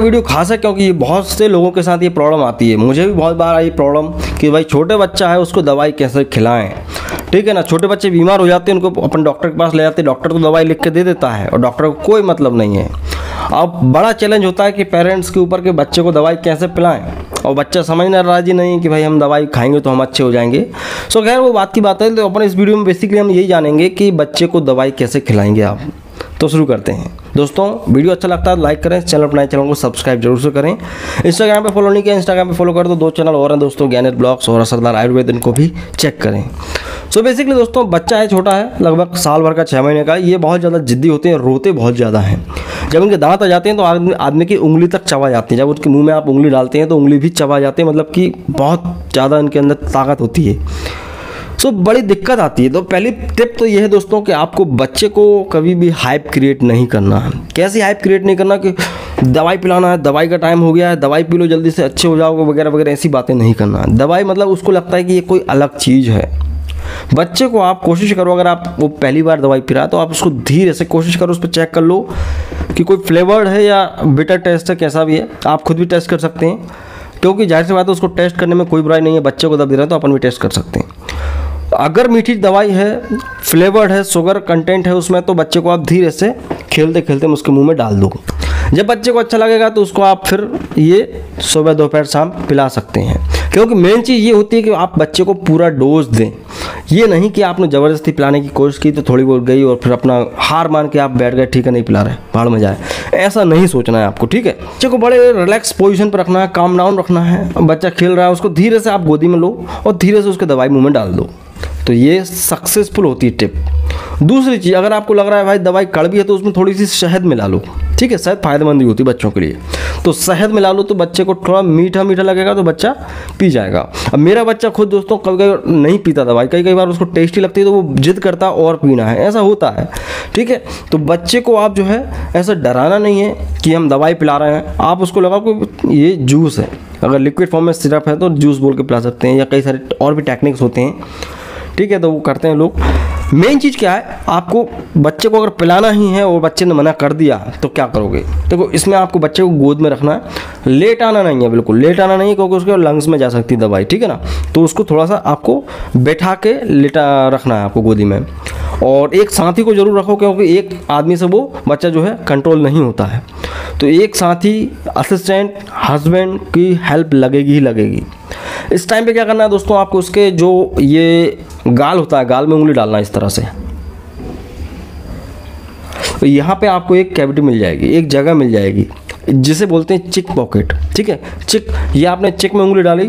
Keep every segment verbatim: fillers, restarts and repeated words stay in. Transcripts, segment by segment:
Video खास है क्योंकि बहुत से लोगों के साथ ये प्रॉब्लम आती है। मुझे भी बहुत बार आई प्रॉब्लम कि भाई छोटे बच्चा है उसको दवाई कैसे खिलाएं, ठीक है ना। छोटे बच्चे बीमार हो जाते हैं, उनको अपन डॉक्टर के पास ले जाते हैं, डॉक्टर तो दवाई लिख के दे देता है और डॉक्टर को कोई मतलब नहीं है। अब बड़ा चैलेंज होता है कि पेरेंट्स के ऊपर के बच्चे को दवाई कैसे पिलाएं और बच्चा समझना राजी नहीं कि भाई हम दवाई खाएंगे तो हम अच्छे हो जाएंगे। सो खैर वो बात की बात है। तो अपन इस वीडियो में बेसिकली हम यही जानेंगे कि बच्चे को दवाई कैसे खिलाएंगे आप। तो शुरू करते हैं दोस्तों। वीडियो अच्छा लगता है लाइक करें, चैनल अपना चैनल को सब्सक्राइब जरूर से करें। इंस्टाग्राम पे फॉलो नहीं किया, इंस्टाग्राम पे फॉलो कर दो। दो चैनल और हैं दोस्तों, ज्ञानेर ब्लॉग्स और असरदार आयुर्वेद, इनको भी चेक करें। सो बेसिकली दोस्तों बच्चा है, छोटा है, लगभग साल भर का, छः महीने का। ये बहुत ज़्यादा जिद्दी होते हैं, रोते बहुत ज़्यादा हैं। जब उनके दांत आ जाते हैं तो आदमी आदमी की उंगली तक चबा जाती है। जब उसके मुँह में आप उंगली डालते हैं तो उंगली भी चबा जाती है, मतलब कि बहुत ज़्यादा इनके अंदर ताकत होती है। सो so, बड़ी दिक्कत आती है। तो पहली टिप तो ये है दोस्तों कि आपको बच्चे को कभी भी हाइप क्रिएट नहीं करना है। कैसी हाइप क्रिएट नहीं करना कि दवाई पिलाना है, दवाई का टाइम हो गया है, दवाई पी लो जल्दी से अच्छे हो जाओगे वगैरह वगैरह, ऐसी बातें नहीं करना है। दवाई मतलब उसको लगता है कि ये कोई अलग चीज़ है। बच्चे को आप कोशिश करो, अगर आप वो पहली बार दवाई पिलाए तो आप उसको धीरे से कोशिश करो, उस पर चेक कर लो कि कोई फ्लेवर्ड है या बिटर टेस्ट है, कैसा भी है। आप खुद भी टेस्ट कर सकते हैं क्योंकि जाहिर सी बात है उसको टेस्ट करने में कोई बुराई नहीं है। बच्चे को दब दे रहा है तो अपन भी टेस्ट कर सकते हैं। अगर मीठी दवाई है, फ्लेवर्ड है, शुगर कंटेंट है उसमें, तो बच्चे को आप धीरे से खेलते खेलते उसके मुंह में डाल दो। जब बच्चे को अच्छा लगेगा तो उसको आप फिर ये सुबह दोपहर शाम पिला सकते हैं। क्योंकि मेन चीज़ ये होती है कि आप बच्चे को पूरा डोज दें, ये नहीं कि आपने ज़बरदस्ती पिलाने की कोशिश की तो थोड़ी बहुत गई और फिर अपना हार मान के आप बैठ गए, ठीक है नहीं पिला रहे, बाढ़ में जाए, ऐसा नहीं सोचना है आपको, ठीक है। बच्चे को बड़े रिलैक्स पोजीशन पर रखना है, काम डाउन रखना है। बच्चा खेल रहा है, उसको धीरे से आप गोदी में लो और धीरे से उसके दवाई मुँह में डाल दो, तो ये सक्सेसफुल होती है टिप। दूसरी चीज़, अगर आपको लग रहा है भाई दवाई कड़वी है तो उसमें थोड़ी सी शहद मिला लो, ठीक है, शहद फायदेमंद ही होती है बच्चों के लिए, तो शहद मिला लो तो बच्चे को थोड़ा मीठा मीठा लगेगा तो बच्चा पी जाएगा। अब मेरा बच्चा खुद दोस्तों कभी कभी नहीं पीता दवाई, कई कई बार उसको टेस्टी लगती है तो वो जिद करता है और पीना है, ऐसा होता है, ठीक है। तो बच्चे को आप जो है ऐसा डराना नहीं है कि हम दवाई पिला रहे हैं। आप उसको लगाओ कि ये जूस है, अगर लिक्विड फॉर्म में सिरप है तो जूस बोल के पिला सकते हैं, या कई सारे और भी टेक्निक्स होते हैं, ठीक है, तो वो करते हैं लोग। मेन चीज़ क्या है, आपको बच्चे को अगर पिलाना ही है और बच्चे ने मना कर दिया तो क्या करोगे। देखो इसमें आपको बच्चे को गोद में रखना है, लेट आना नहीं है, बिल्कुल लेट आना नहीं है क्योंकि उसके लंग्स में जा सकती है दवाई, ठीक है ना। तो उसको थोड़ा सा आपको बैठा के लेटा रखना है आपको गोदी में, और एक साथी को ज़रूर रखो क्योंकि एक आदमी से वो बच्चा जो है कंट्रोल नहीं होता है। तो एक साथी, असिस्टेंट, हस्बैंड की हेल्प लगेगी ही लगेगी। इस टाइम पे क्या करना है दोस्तों, आपको उसके जो ये गाल होता है, गाल में उंगली डालना है इस तरह से। तो यहाँ पे आपको एक कैविटी मिल जाएगी, एक जगह मिल जाएगी जिसे बोलते हैं चिक पॉकेट, ठीक है, चिक। ये आपने चिक में उंगली डाली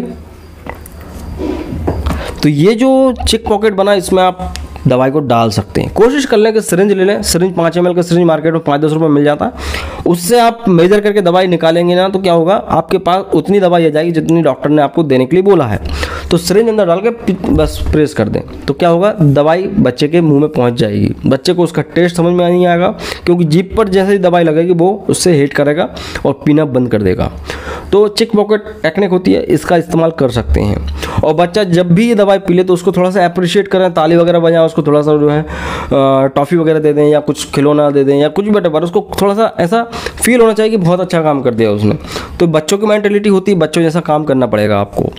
तो ये जो चिक पॉकेट बना इसमें आप दवाई को डाल सकते हैं। कोशिश कर लें कि सिरिंज ले लें, सिरिंज पाँच एम एल का सिरिंज मार्केट में पाँच दस रुपये मिल जाता है। उससे आप मेजर करके दवाई निकालेंगे ना तो क्या होगा, आपके पास उतनी दवाई आ जाएगी जितनी डॉक्टर ने आपको देने के लिए बोला है। तो सिरिंज अंदर डाल के बस प्रेस कर दें तो क्या होगा, दवाई बच्चे के मुँह में पहुँच जाएगी। बच्चे को उसका टेस्ट समझ में नहीं आएगा क्योंकि जीभ पर जैसे ही दवाई लगेगी वो उससे हेट करेगा और पीना बंद कर देगा। तो चिक पॉकेट टेक्निक होती है, इसका इस्तेमाल कर सकते हैं। और बच्चा जब भी ये दवाई पी ले तो उसको थोड़ा सा अप्रिशिएट करें, ताली वगैरह बजाएं, उसको थोड़ा सा जो है टॉफ़ी वगैरह दे दें या कुछ खिलौना दे दें या कुछ बेटा पर, उसको थोड़ा सा ऐसा फील होना चाहिए कि बहुत अच्छा काम कर दिया उसने। तो बच्चों की मैंटेलिटी होती है, बच्चों जैसा काम करना पड़ेगा आपको।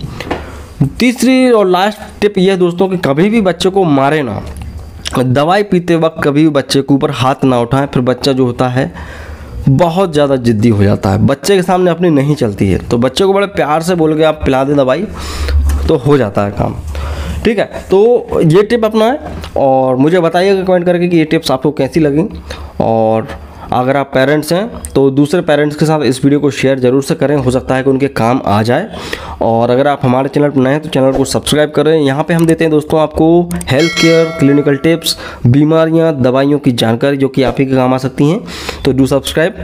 तीसरी और लास्ट टिप यह है दोस्तों कि कभी भी बच्चे को मारे ना, दवाई पीते वक्त कभी भी बच्चे के ऊपर हाथ ना उठाएं। फिर बच्चा जो होता है बहुत ज़्यादा जिद्दी हो जाता है, बच्चे के सामने अपनी नहीं चलती है। तो बच्चे को बड़े प्यार से बोल के आप पिला दें दवाई तो हो जाता है काम, ठीक है। तो ये टिप अपना है और मुझे बताइएगा कमेंट करके कि ये टिप्स आपको कैसी लगी। और अगर आप पेरेंट्स हैं तो दूसरे पेरेंट्स के साथ इस वीडियो को शेयर जरूर से करें, हो सकता है कि उनके काम आ जाए। और अगर आप हमारे चैनल पर नए हैं तो चैनल को सब्सक्राइब करें। यहाँ पे हम देते हैं दोस्तों आपको हेल्थ केयर, क्लिनिकल टिप्स, बीमारियाँ, दवाइयों की जानकारी जो कि आप ही के काम आ सकती हैं। तो डू सब्सक्राइब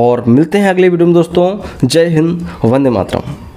और मिलते हैं अगले वीडियो में दोस्तों। जय हिंद, वंदे मातरम।